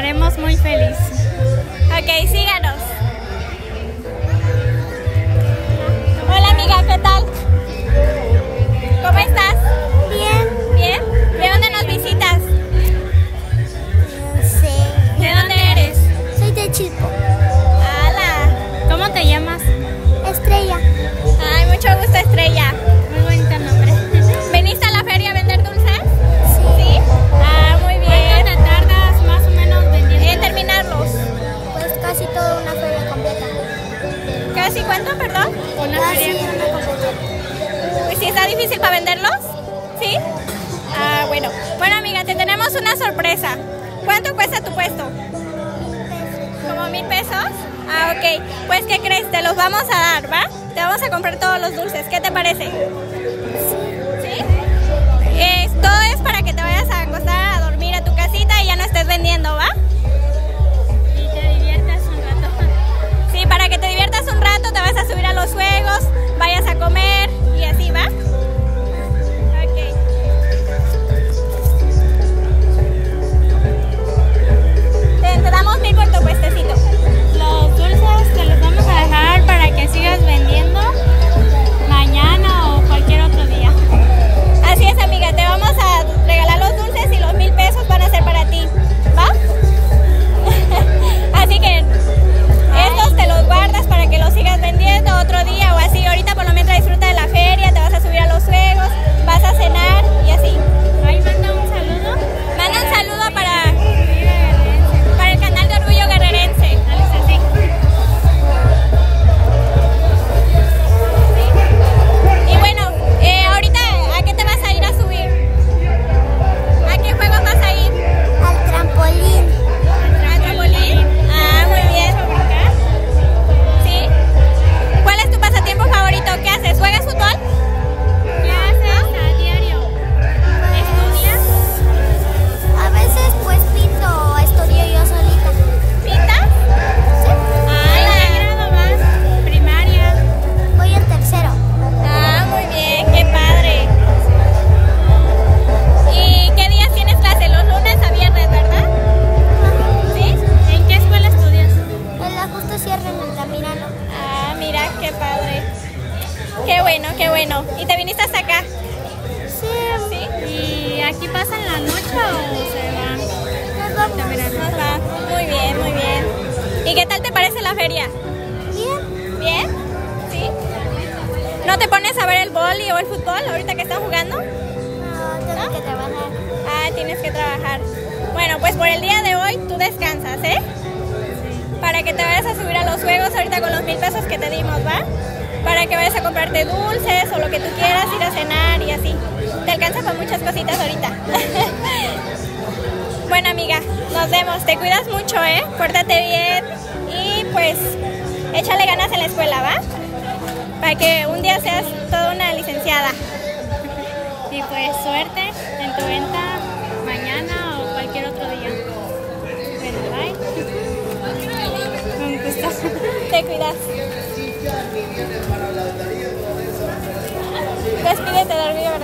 haremos muy feliz. Ok, síganos. Hola amiga, ¿qué tal? ¿Cómo estás? Bien. ¿Bien? ¿De dónde nos visitas? No sé. ¿De dónde eres? Soy de Chico. ¡Hala! ¿Cómo te llamas? Estrella. Ay, mucho gusto, Estrella. Muy bonito nombre. ¿Veniste a la feria a vender dulces? Sí. ¿Sí? Ah, muy bien. ¿Cuánto te tardas más o menos en terminarlos? Pues casi toda una feria completa. ¿Casi cuánto, perdón? Una feria completa. Uy, ¿sí está difícil para venderlos? ¿Sí? Ah, bueno. Bueno, amiga, te tenemos una sorpresa. ¿Cuánto cuesta tu puesto? 1,000 pesos. ¿Como 1,000 pesos? Ah, ok. Pues, ¿qué crees? Te los vamos a dar, ¿va? Te vamos a comprar todos los dulces. ¿Qué te parece? ¿Sí? Todo es para que te vayas a acostar a dormir a tu casita y ya no estés vendiendo, ¿va? Y te diviertas un rato. Sí, para que te diviertas un rato, te vas a subir a los juegos, vayas a comer y así, ¿va? Ok. Te damos 1,000 por tu puestecito. Los dulces te los vamos a dejar para que sigas vendiendo mañana o cualquier otro día. Así es, amiga, te vamos a regalar los dulces y los 1,000 pesos van a ser para ti, ¿va? Así que estos te los guardas para que los sigas vendiendo otro día o así. Ahorita por lo menos disfruta de la feria, te vas a subir a los juegos, vas a cenar y así. Ahí manda un saludo. Manda un saludo para el canal de Orgullo Guerrerense. Despídete de Orgullo